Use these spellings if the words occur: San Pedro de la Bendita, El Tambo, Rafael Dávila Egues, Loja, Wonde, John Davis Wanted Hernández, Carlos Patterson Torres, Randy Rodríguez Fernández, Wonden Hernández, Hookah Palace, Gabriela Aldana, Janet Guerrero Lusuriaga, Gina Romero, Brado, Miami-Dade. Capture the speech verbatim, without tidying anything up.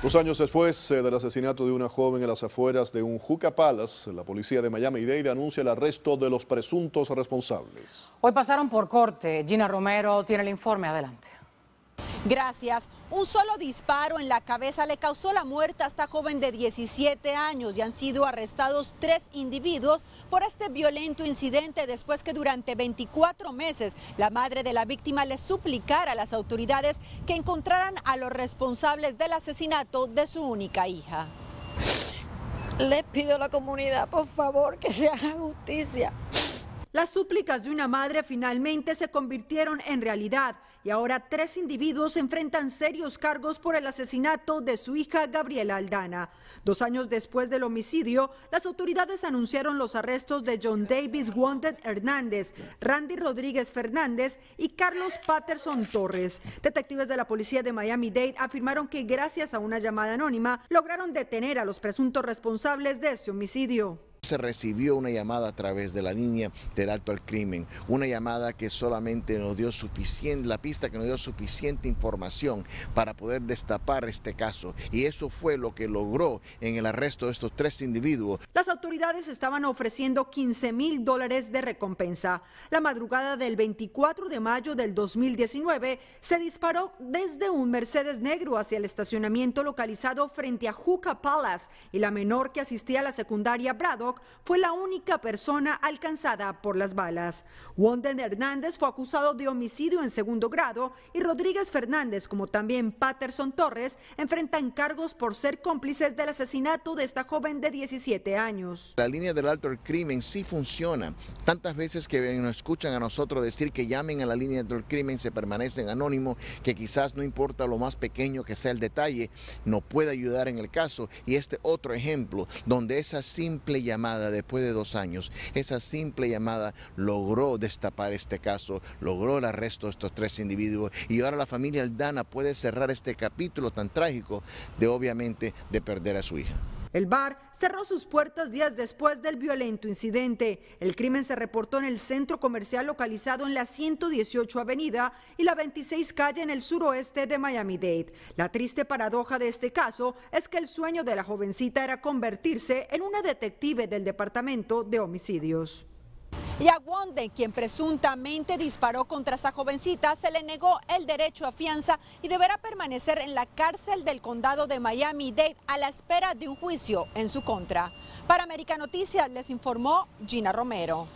Dos años después eh, del asesinato de una joven en las afueras de un Hookah Palace, la policía de Miami-Dade anuncia el arresto de los presuntos responsables. Hoy pasaron por corte. Gina Romero tiene el informe. Adelante. Gracias. Un solo disparo en la cabeza le causó la muerte a esta joven de diecisiete años y han sido arrestados tres individuos por este violento incidente después que durante veinticuatro meses la madre de la víctima le suplicara a las autoridades que encontraran a los responsables del asesinato de su única hija. Les pido a la comunidad, por favor, que se haga justicia. Las súplicas de una madre finalmente se convirtieron en realidad y ahora tres individuos enfrentan serios cargos por el asesinato de su hija Gabriela Aldana. Dos años después del homicidio, las autoridades anunciaron los arrestos de John Davis Wanted Hernández, Randy Rodríguez Fernández y Carlos Patterson Torres. Detectives de la policía de Miami-Dade afirmaron que gracias a una llamada anónima lograron detener a los presuntos responsables de este homicidio. Se recibió una llamada a través de la línea del alto al crimen, una llamada que solamente nos dio suficiente, la pista que nos dio suficiente información para poder destapar este caso, y eso fue lo que logró en el arresto de estos tres individuos. Las autoridades estaban ofreciendo quince mil dólares de recompensa. La madrugada del veinticuatro de mayo del dos mil diecinueve se disparó desde un Mercedes negro hacia el estacionamiento localizado frente a Hookah Palace, y la menor, que asistía a la secundaria Brado, fue la única persona alcanzada por las balas. Wonden Hernández fue acusado de homicidio en segundo grado y Rodríguez Fernández, como también Patterson Torres, enfrentan cargos por ser cómplices del asesinato de esta joven de diecisiete años. La línea del alto del crimen sí funciona. Tantas veces que nos escuchan a nosotros decir que llamen a la línea del crimen, se permanecen anónimos, que quizás no importa lo más pequeño que sea el detalle, no puede ayudar en el caso. Y este otro ejemplo, donde esa simple llamada llamada después de dos años, esa simple llamada logró destapar este caso, logró el arresto de estos tres individuos, y ahora la familia Aldana puede cerrar este capítulo tan trágico de, obviamente, de perder a su hija. El bar cerró sus puertas días después del violento incidente. El crimen se reportó en el centro comercial localizado en la ciento dieciocho avenida y la veintiséis calle en el suroeste de Miami-Dade. La triste paradoja de este caso es que el sueño de la jovencita era convertirse en una detective del Departamento de Homicidios. Y a Wonde, quien presuntamente disparó contra esta jovencita, se le negó el derecho a fianza y deberá permanecer en la cárcel del condado de Miami-Dade a la espera de un juicio en su contra. Para América Noticias les informó Gina Romero.